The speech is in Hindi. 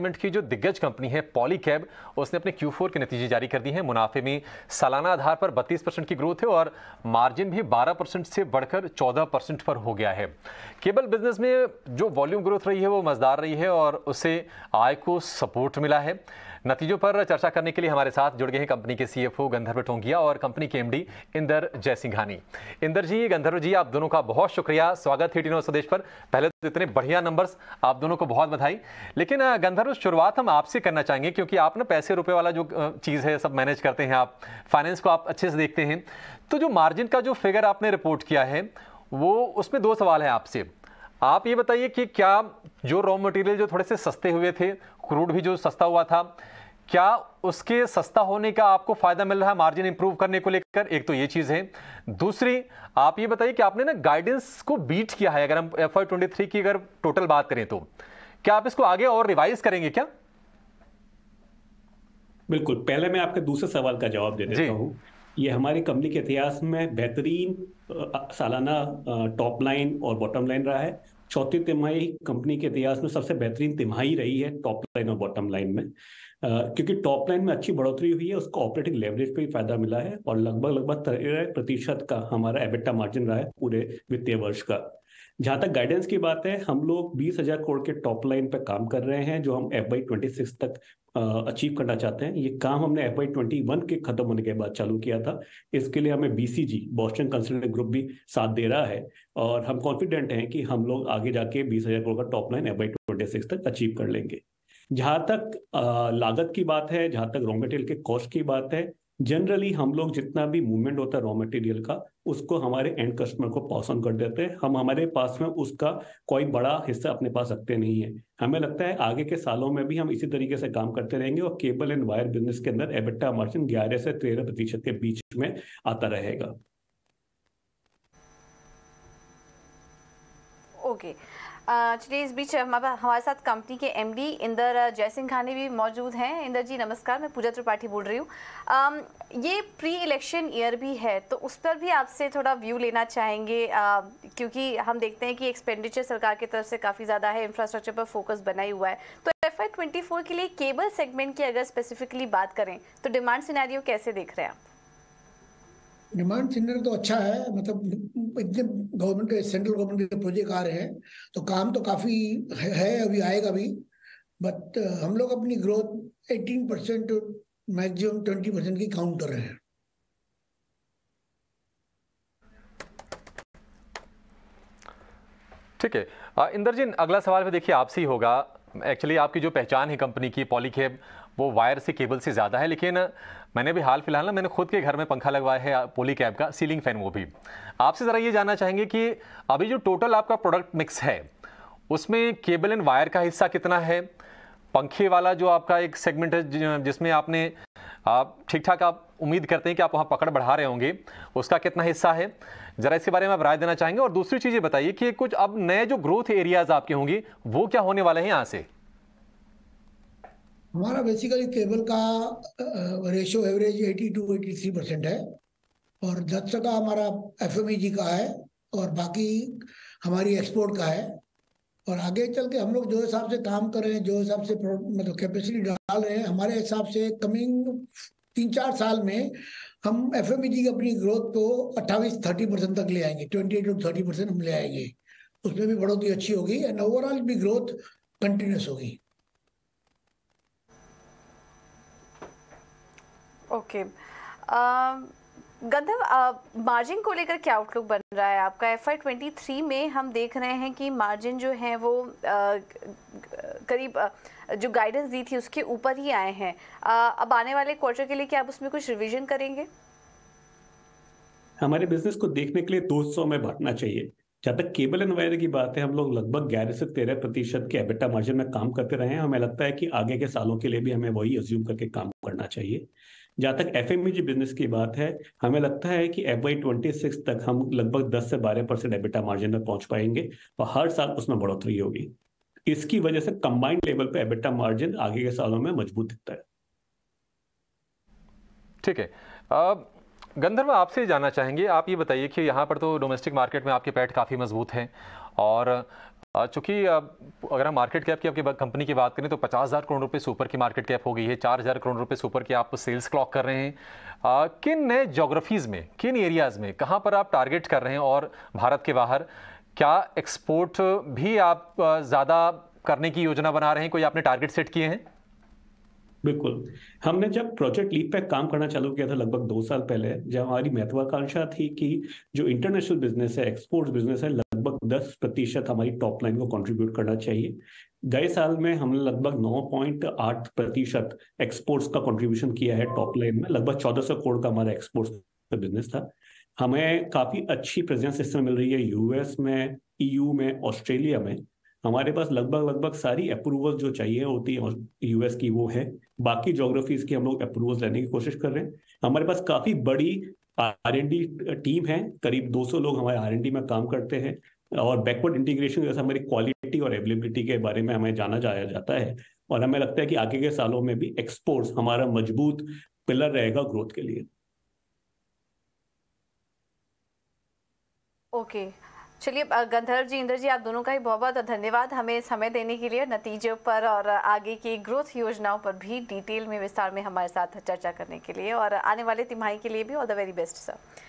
सेगमेंट की जो दिग्गज कंपनी है पॉलीकैब, उसने अपने Q4 के नतीजे जारी कर दिए हैं। मुनाफे में सालाना आधार पर 32% की ग्रोथ है और मार्जिन भी 12% से बढ़कर 14% पर हो गया है। केबल बिजनेस में जो वॉल्यूम ग्रोथ रही है वो मजेदार रही है और उससे आय को सपोर्ट मिला है। नतीजों पर चर्चा करने के लिए हमारे साथ जुड़ गए हैं कंपनी के CFO गंधर्व टोंगिया और कंपनी के MD इंदर जय सिंघानी। इंदर जी, गंधर्व जी, आप दोनों का बहुत शुक्रिया, स्वागत है ET Now स्वदेश पर। पहले तो इतने बढ़िया नंबर्स, आप दोनों को बहुत बधाई। लेकिन गंधर्व, शुरुआत हम आपसे करना चाहेंगे क्योंकि आप ना पैसे रुपए वाला जो चीज़ है सब मैनेज करते हैं, आप फाइनेंस को आप अच्छे से देखते हैं। तो जो मार्जिन का जो फिगर आपने रिपोर्ट किया है वो, उसमें दो सवाल हैं आपसे। आप ये बताइए कि क्या जो रॉ मटेरियल जो थोड़े से सस्ते हुए थे, क्रूड भी जो सस्ता हुआ था, क्या उसके सस्ता होने का आपको फ़ायदा मिल रहा है मार्जिन इंप्रूव करने को लेकर? एक तो ये चीज़ है। दूसरी, आप ये बताइए कि आपने ना गाइडेंस को बीट किया है, अगर हम FY23 की अगर टोटल बात करें तो क्या आप इसको आगे और रिवाइज करेंगे क्या? बिल्कुल, पहले मैं आपके दूसरे सवाल का जवाब दे देता हूँ। ये हमारी कंपनी के इतिहास में बेहतरीन सालाना टॉप लाइन और बॉटम लाइन रहा है। चौथी तिमाही कंपनी के इतिहास में सबसे बेहतरीन तिमाही रही है टॉप लाइन और बॉटम लाइन में, क्योंकि टॉप लाइन में अच्छी बढ़ोतरी हुई है, उसको ऑपरेटिंग लेवरेज पे भी फायदा मिला है और लगभग 13% का हमारा एबिटा मार्जिन रहा है पूरे वित्तीय वर्ष का। जहाँ तक गाइडेंस की बात है, हम लोग 20,000 करोड़ के टॉप लाइन पे काम कर रहे हैं जो हम FY26 तक अचीव करना चाहते हैं। ये काम हमने FY21 के खत्म होने के बाद चालू किया था। इसके लिए हमें BCG बॉस्टन कंसल्टेंट ग्रुप भी साथ दे रहा है और हम कॉन्फिडेंट हैं कि हम लोग आगे जाके 20,000 करोड़ का टॉप लाइन FY26 तक अचीव कर लेंगे। जहाँ तक लागत की बात है, जहाँ तक रॉ मटेरियल के कॉस्ट की बात है, जनरली हम लोग जितना भी मूवमेंट होता है रॉ मटेरियल का, उसको हमारे एंड कस्टमर को पास ऑन कर देते हैं। हम हमारे पास में उसका कोई बड़ा हिस्सा अपने पास रखते नहीं है। हमें लगता है आगे के सालों में भी हम इसी तरीके से काम करते रहेंगे और केबल एंड वायर बिजनेस के अंदर एबिटा मार्जिन 11 से 13% के बीच में आता रहेगा। ओके, चलिए इस बीच हमारे साथ कंपनी के MD इंदर जय सिंघानी भी मौजूद हैं। इंदर जी नमस्कार, मैं पूजा त्रिपाठी बोल रही हूँ। ये प्री इलेक्शन ईयर भी है तो उस पर भी आपसे थोड़ा व्यू लेना चाहेंगे, क्योंकि हम देखते हैं कि एक्सपेंडिचर सरकार की तरफ से काफ़ी ज़्यादा है, इंफ्रास्ट्रक्चर पर फोकस बना ही हुआ है। तो FY24 के लिए केबल सेगमेंट की अगर स्पेसिफिकली बात करें तो डिमांड सिनेरियो कैसे देख रहे हैं आप? डिमांड सिग्नल तो अच्छा है, मतलब इतने गवर्नमेंट के, सेंट्रल गवर्नमेंट के प्रोजेक्ट आ रहे हैं तो काम तो काफ़ी है, अभी आएगा भी। बट हम लोग अपनी ग्रोथ 18% टू मैक्सिमम 20% की काउंट कर रहे हैं। ठीक है इंदर जी, अगला सवाल में देखिए आपसे ही होगा। एक्चुअली आपकी जो पहचान है कंपनी की पॉलीकैब, वो वायर से केबल से ज़्यादा है, लेकिन मैंने भी हाल फिलहाल ना मैंने खुद के घर में पंखा लगवाया है पॉलीकैब का, सीलिंग फैन, वो भी। आपसे ज़रा ये जानना चाहेंगे कि अभी जो टोटल आपका प्रोडक्ट मिक्स है उसमें केबल एंड वायर का हिस्सा कितना है? पंखे वाला जो आपका एक सेगमेंट है जिसमें आपने ठीक ठाक आप उम्मीद करते हैं कि आप वहाँ पकड़ बढ़ा रहे होंगे, उसका कितना हिस्सा है? ज़रा इसके बारे में आप राय देना चाहेंगे। और दूसरी चीज़ ये बताइए कि कुछ अब नए जो ग्रोथ एरियाज़ आपके होंगे वो क्या होने वाले हैं यहाँ से? हमारा बेसिकली केबल का रेशो एवरेज 82-83% है और 10 का हमारा FMEG का है और बाकी हमारी एक्सपोर्ट का है। और आगे चल के हम लोग जो हिसाब से काम कर रहे हैं, जो हिसाब से मतलब कैपेसिटी डाल रहे हैं, हमारे हिसाब से कमिंग 3-4 साल में हम FMEG की अपनी ग्रोथ को 28-30% तक ले आएंगे, 28-30% हम ले आएंगे। उसमें भी बढ़ोतरी अच्छी होगी एंड ओवरऑल भी ग्रोथ कंटिन्यूस होगी। ओके गंधर्व, मार्जिन को लेकर क्या आउटलुक बन रहा है आपका? FY23 में हम देख रहे हैं कि मार्जिन जो है वो करीब जो गाइडेंस दी थी उसके ऊपर ही आए हैं। अब आने वाले क्वार्टर के लिए क्या आप उसमें कुछ रिवीजन करेंगे? हमारे बिजनेस को देखने के लिए 200 में बांटना चाहिए। जहाँ तक केबल एंड वायर की बात है, हम लोग लगभग 11 से 13% के एबिटा मार्जिन में काम करते रहे हैं। हमें लगता है कि आगे के सालों के लिए भी हमें वही अज्यूम करके काम करना चाहिए। जहाँ तक FMEG बिजनेस की बात है, हमें लगता है कि FY26 तक हम लगभग 10 से 12% एबिटा मार्जिन में पहुंच पाएंगे और हर साल उसमें बढ़ोतरी होगी। इसकी वजह से कंबाइंड लेवल पे एबिटा मार्जिन आगे के सालों में मजबूत दिखता है। ठीक है, गंधर्व आपसे जानना चाहेंगे, आप ये बताइए कि यहाँ पर तो डोमेस्टिक मार्केट में आपके पैठ काफ़ी मजबूत हैं और चूँकि अगर हम मार्केट कैप की आपकी कंपनी की बात करें तो 50,000 करोड़ रुपए सुपर की मार्केट कैप हो गई है, 4,000 करोड़ रुपए सुपर की आप सेल्स क्लॉक कर रहे हैं। किन नए ज्योग्राफीज़ में, किन एरियाज़ में, कहाँ पर आप टारगेट कर रहे हैं और भारत के बाहर क्या एक्सपोर्ट भी आप ज़्यादा करने की योजना बना रहे हैं? कोई आपने टारगेट सेट किए हैं? बिल्कुल, हमने जब प्रोजेक्ट लीप पे काम करना चालू किया था लगभग 2 साल पहले, जब हमारी महत्वाकांक्षा थी कि जो इंटरनेशनल बिजनेस है, एक्सपोर्ट्स बिजनेस है, लगभग 10% हमारी टॉप लाइन को कंट्रीब्यूट करना चाहिए। गए साल में हमने लगभग 9.8% एक्सपोर्ट्स का कंट्रीब्यूशन किया है टॉप लाइन में। लगभग 1400 करोड़ का हमारा एक्सपोर्ट्स का बिजनेस था। हमें काफी अच्छी प्रेजेंस इसमें मिल रही है यूएस में, ईयू में, ऑस्ट्रेलिया में। हमारे पास लगभग सारी अप्रूवल जो चाहिए होती है यूएस की वो है। बाकी ज्योग्राफीज की हम लोग अप्रूवल लेने की कोशिश कर रहे हैं। हमारे पास काफी बड़ी R&D टीम है, करीब 200 लोग हमारे R&D में काम करते हैं। और बैकवर्ड इंटीग्रेशन जैसे हमारी क्वालिटी और अवेलेबिलिटी के बारे में हमें जाना जाया जाता है और हमें लगता है कि आगे के सालों में भी एक्सपोर्ट्स हमारा मजबूत पिलर रहेगा ग्रोथ के लिए। ओके, चलिए गंधर्व जी, इंद्र जी, आप दोनों का ही बहुत बहुत धन्यवाद हमें समय देने के लिए। नतीजों पर और आगे की ग्रोथ योजनाओं पर भी डिटेल में विस्तार में हमारे साथ चर्चा करने के लिए और आने वाले तिमाही के लिए भी, all the very best sir.